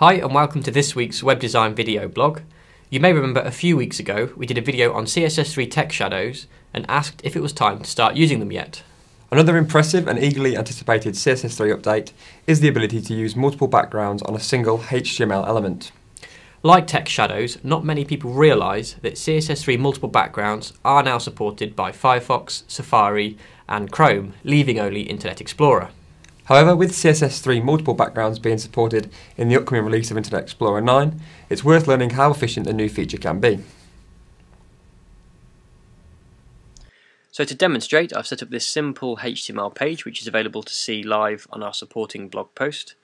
Hi and welcome to this week's web design video blog. You may remember a few weeks ago we did a video on CSS3 text shadows and asked if it was time to start using them yet. Another impressive and eagerly anticipated CSS3 update is the ability to use multiple backgrounds on a single HTML element. Like text shadows, not many people realise that CSS3 multiple backgrounds are now supported by Firefox, Safari and Chrome, leaving only Internet Explorer. However, with CSS3 multiple backgrounds being supported in the upcoming release of Internet Explorer 9, it's worth learning how efficient the new feature can be. So to demonstrate, I've set up this simple HTML page which is available to see live on our supporting blog post.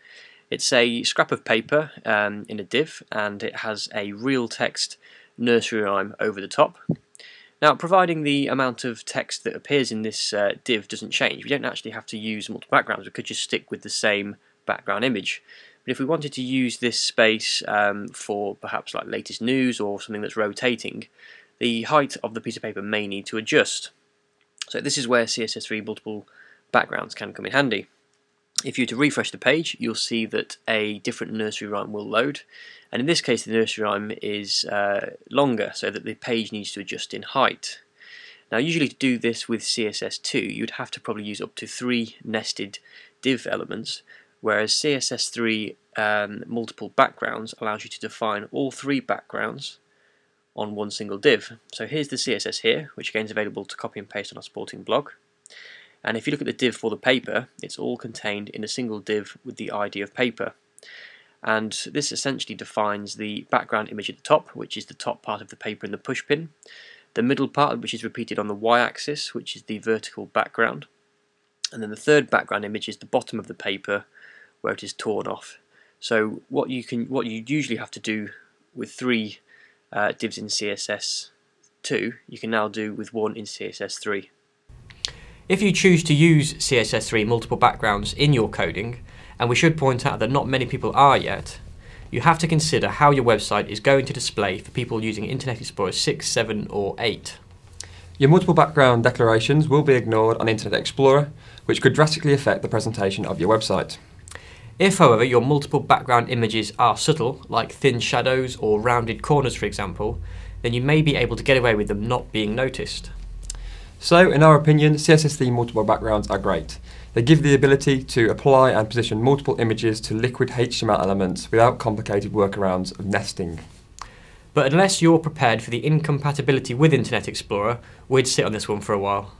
It's a scrap of paper in a div, and it has a real text nursery rhyme over the top. Now, providing the amount of text that appears in this div doesn't change, we don't actually have to use multiple backgrounds, we could just stick with the same background image. But if we wanted to use this space for perhaps like latest news or something that's rotating, the height of the piece of paper may need to adjust. So this is where CSS3 multiple backgrounds can come in handy. If you were to refresh the page, you'll see that a different nursery rhyme will load, and in this case the nursery rhyme is longer, so that the page needs to adjust in height. Now, usually to do this with CSS2 you'd have to probably use up to 3 nested div elements, whereas CSS3 multiple backgrounds allows you to define all 3 backgrounds on one single div. So here's the CSS here, which again is available to copy and paste on our supporting blog. And if you look at the div for the paper, it's all contained in a single div with the ID of paper. And this essentially defines the background image at the top, which is the top part of the paper in the pushpin, the middle part, which is repeated on the y-axis, which is the vertical background, and then the third background image is the bottom of the paper where it is torn off. So what you usually have to do with 3 divs in CSS2, you can now do with 1 in CSS3. If you choose to use CSS3 multiple backgrounds in your coding, and we should point out that not many people are yet, you have to consider how your website is going to display for people using Internet Explorer 6, 7 or 8. Your multiple background declarations will be ignored on Internet Explorer, which could drastically affect the presentation of your website. If, however, your multiple background images are subtle, like thin shadows or rounded corners for example, then you may be able to get away with them not being noticed. So, in our opinion, CSS3 multiple backgrounds are great. They give the ability to apply and position multiple images to liquid HTML elements without complicated workarounds of nesting. But unless you're prepared for the incompatibility with Internet Explorer, we'd sit on this one for a while.